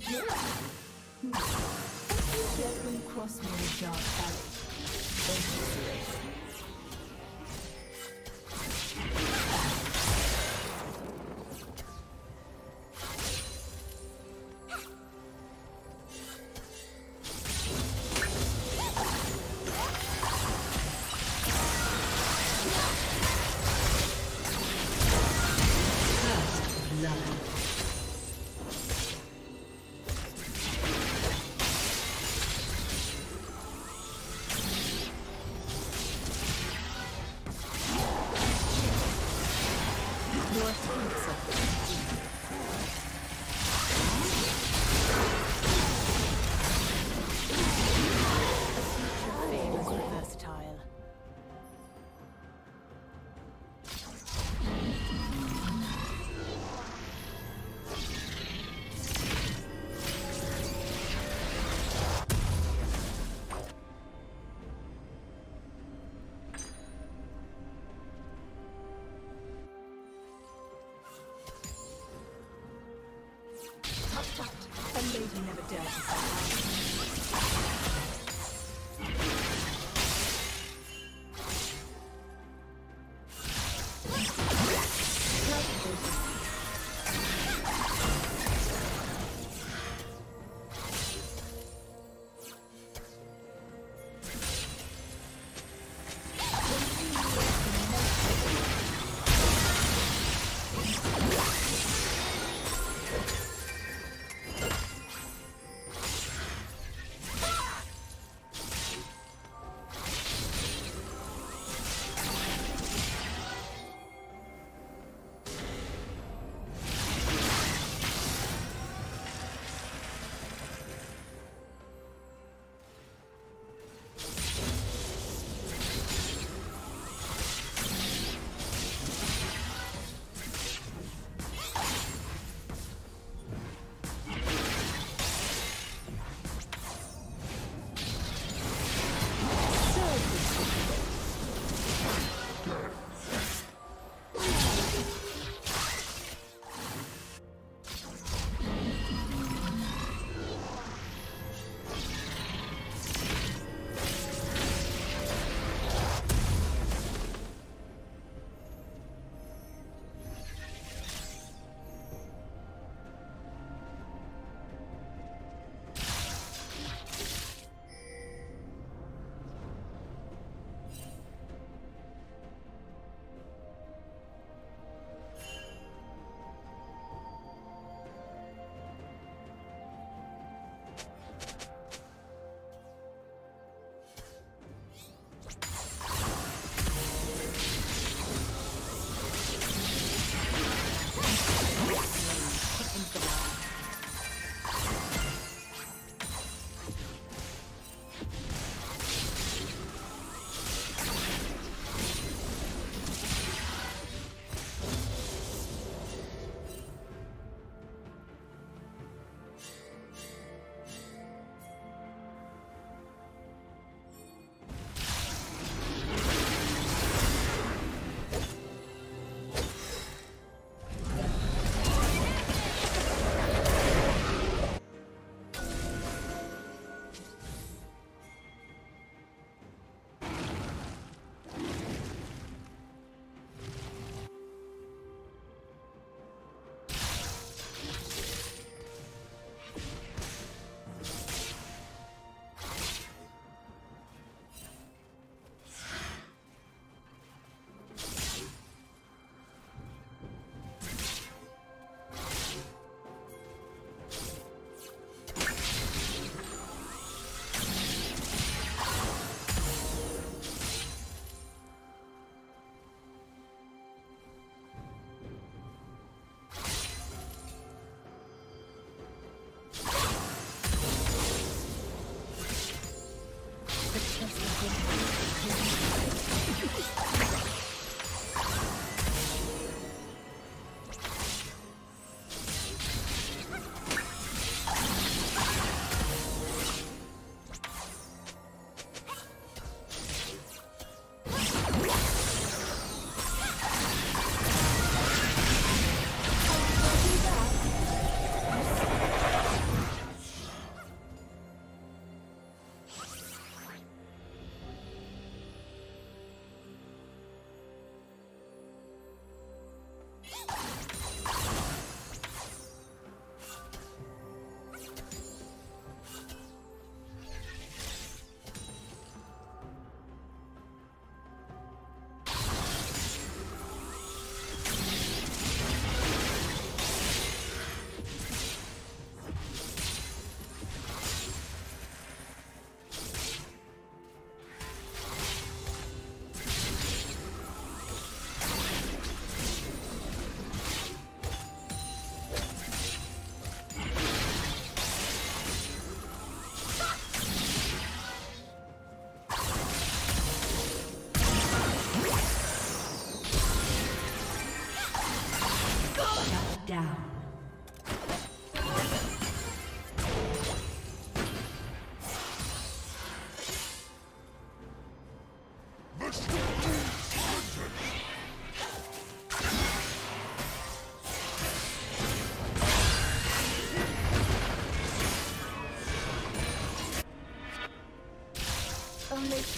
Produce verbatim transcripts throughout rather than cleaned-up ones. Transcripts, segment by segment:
Deadly crossbow shot at it.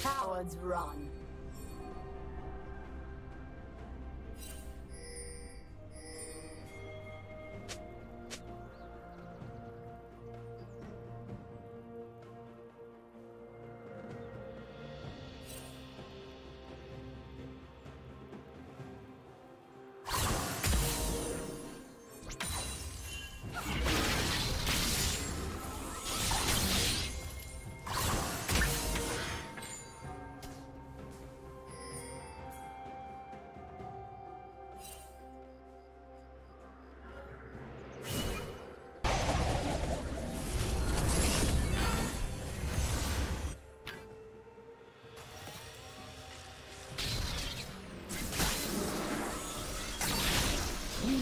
cowards run.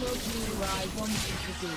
Where I want you to be.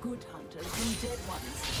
Good hunters and dead ones.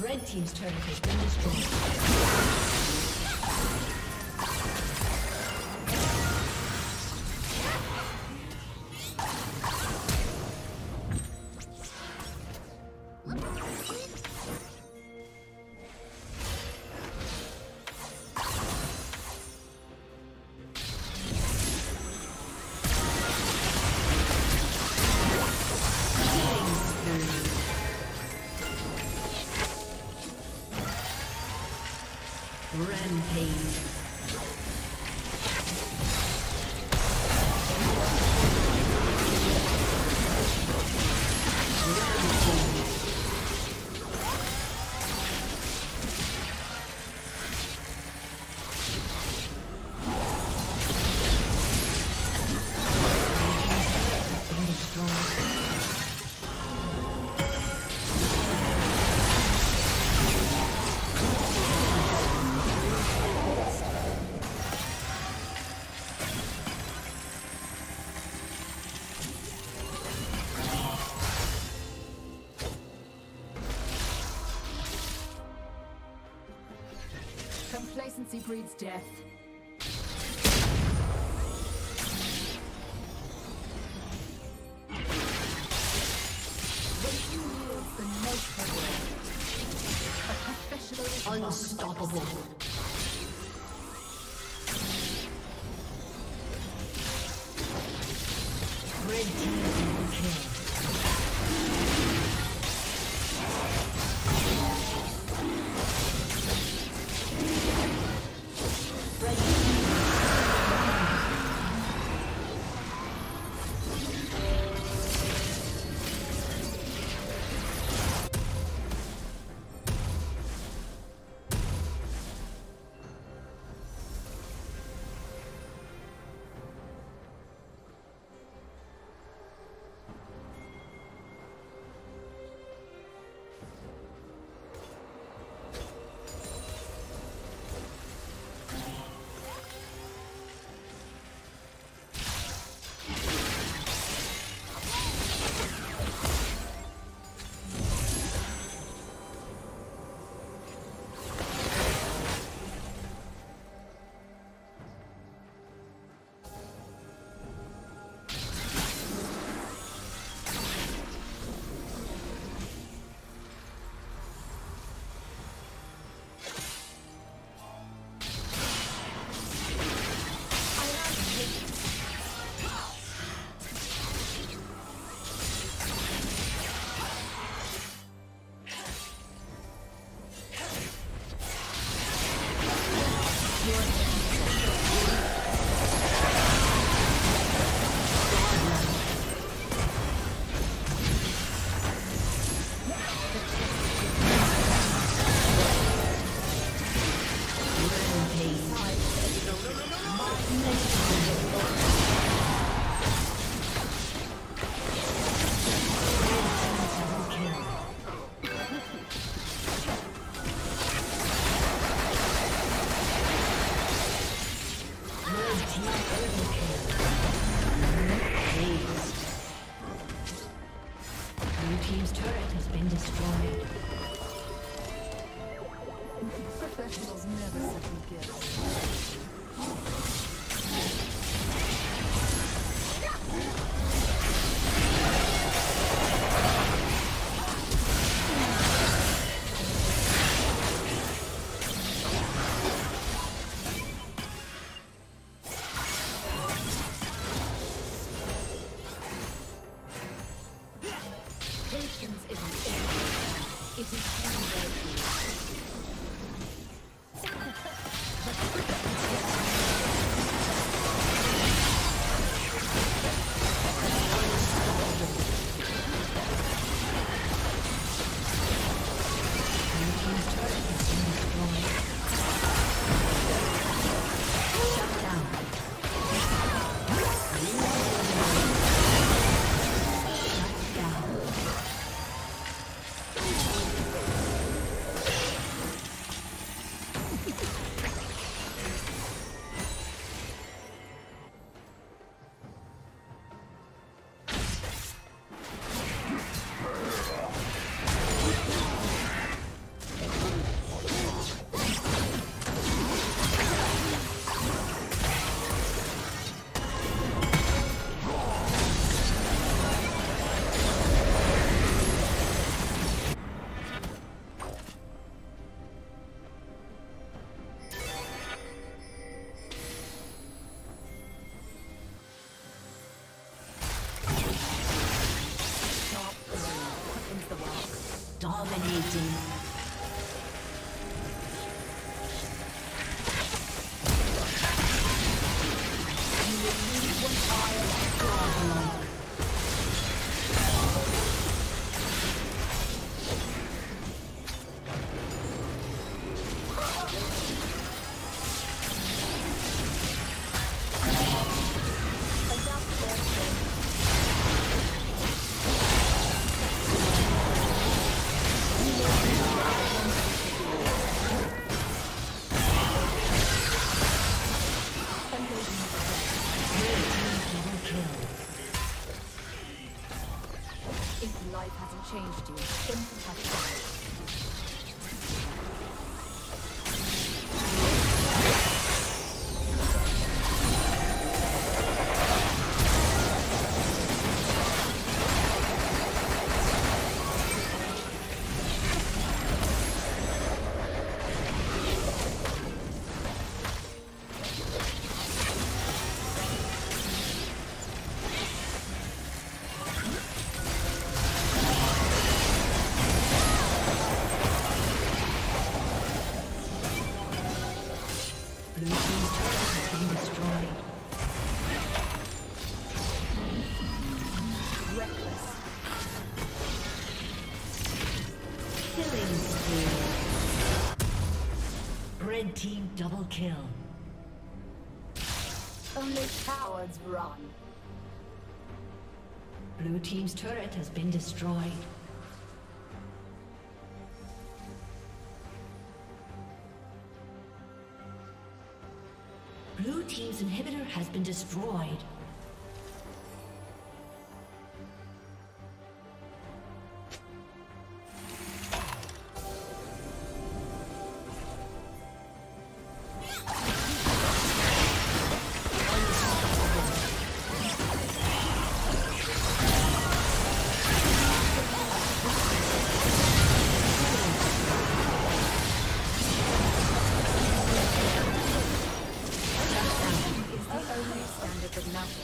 Red team's turret has been destroyed. Rampage. Complacency breeds death. When you wield the most power, a professional unstoppable. Red team kill. Dominating. Changed you. Something happened. Red team double kill. Only cowards run. Blue team's turret has been destroyed. Blue team's inhibitor has been destroyed.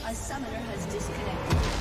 A summoner has disconnected.